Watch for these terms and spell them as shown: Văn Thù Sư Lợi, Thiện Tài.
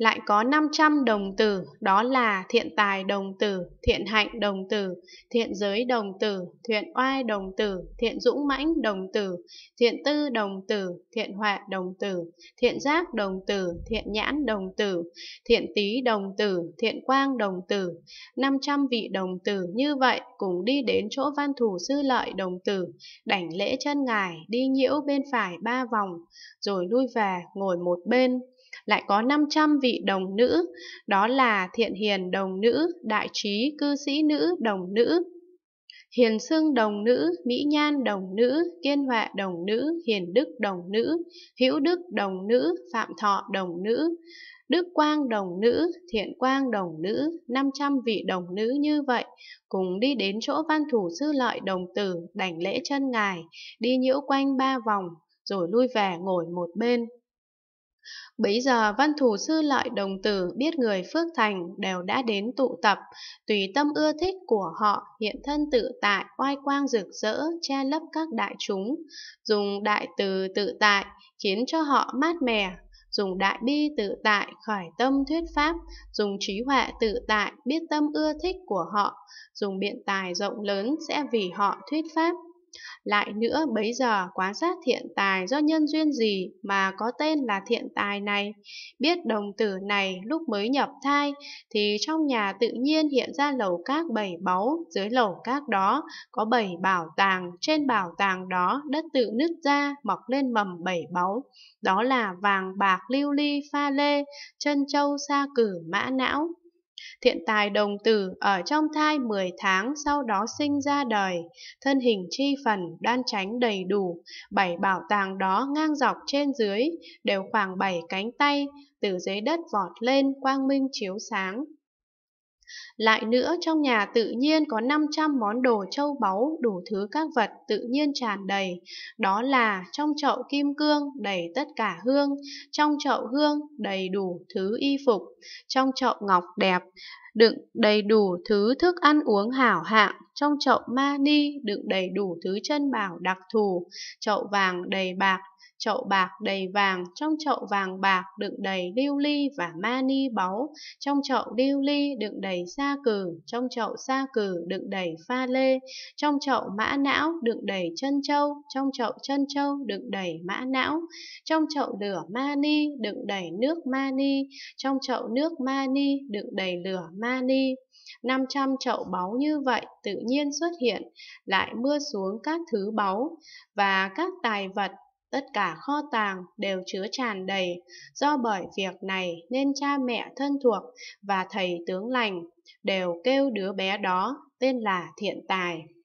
lại có 500 đồng tử, đó là thiện tài đồng tử, thiện hạnh đồng tử, thiện giới đồng tử, thiện oai đồng tử, thiện dũng mãnh đồng tử, thiện tư đồng tử, thiện huệ đồng tử, thiện giác đồng tử, thiện nhãn đồng tử, thiện tý đồng tử, thiện quang đồng tử, 500 vị đồng tử như vậy cùng đi đến chỗ Văn Thù Sư Lợi đồng tử, đảnh lễ chân ngài, đi nhiễu bên phải 3 vòng, rồi lui về ngồi một bên. Lại có 500 vị đồng nữ, đó là thiện hiền đồng nữ, đại trí cư sĩ nữ đồng nữ, hiền xưng đồng nữ, mỹ nhan đồng nữ, kiên huệ đồng nữ, hiền đức đồng nữ, hữu đức đồng nữ, phạm thọ đồng nữ, đức quang đồng nữ, thiện quang đồng nữ, 500 vị đồng nữ như vậy cùng đi đến chỗ Văn Thù Sư Lợi đồng tử, đảnh lễ chân ngài, đi nhiễu quanh 3 vòng, rồi lui về ngồi một bên. Bấy giờ Văn Thù Sư Lợi đồng tử biết người phước thành đều đã đến tụ tập, tùy tâm ưa thích của họ, hiện thân tự tại, oai quang rực rỡ, che lấp các đại chúng, dùng đại từ tự tại, khiến cho họ mát mẻ, dùng đại bi tự tại, khởi tâm thuyết pháp, dùng trí huệ tự tại, biết tâm ưa thích của họ, dùng biện tài rộng lớn sẽ vì họ thuyết pháp. Lại nữa, bấy giờ quán sát thiện tài do nhân duyên gì mà có tên là thiện tài này, biết đồng tử này lúc mới nhập thai thì trong nhà tự nhiên hiện ra lầu các 7 báu, dưới lầu các đó có 7 bảo tàng, trên bảo tàng đó đất tự nứt ra mọc lên mầm 7 báu, đó là vàng bạc lưu ly pha lê, trân châu sa cử mã não. Thiện tài đồng tử ở trong thai 10 tháng sau đó sinh ra đời, thân hình chi phần đoan chánh đầy đủ, 7 bảo tàng đó ngang dọc trên dưới đều khoảng 7 cánh tay, từ dưới đất vọt lên quang minh chiếu sáng. Lại nữa, trong nhà tự nhiên có 500 món đồ châu báu, đủ thứ các vật tự nhiên tràn đầy, đó là trong chậu kim cương đầy tất cả hương, trong chậu hương đầy đủ thứ y phục, trong chậu ngọc đẹp đựng đầy đủ thứ thức ăn uống hảo hạng, trong chậu ma ni đựng đầy đủ thứ chân bảo đặc thù, chậu vàng đầy bạc, chậu bạc đầy vàng, trong chậu vàng bạc đựng đầy lưu ly và ma ni báu, trong chậu lưu ly đựng đầy sa cừ, trong chậu sa cừ đựng đầy pha lê, trong chậu mã não đựng đầy chân châu, trong chậu chân châu đựng đầy mã não, trong chậu lửa ma ni đựng đầy nước ma ni, trong chậu nước ma ni đựng đầy lửa ma ni. 500 chậu báu như vậy tự nhiên xuất hiện, lại mưa xuống các thứ báu và các tài vật. Tất cả kho tàng đều chứa tràn đầy, do bởi việc này nên cha mẹ thân thuộc và thầy tướng lành đều kêu đứa bé đó tên là thiện tài.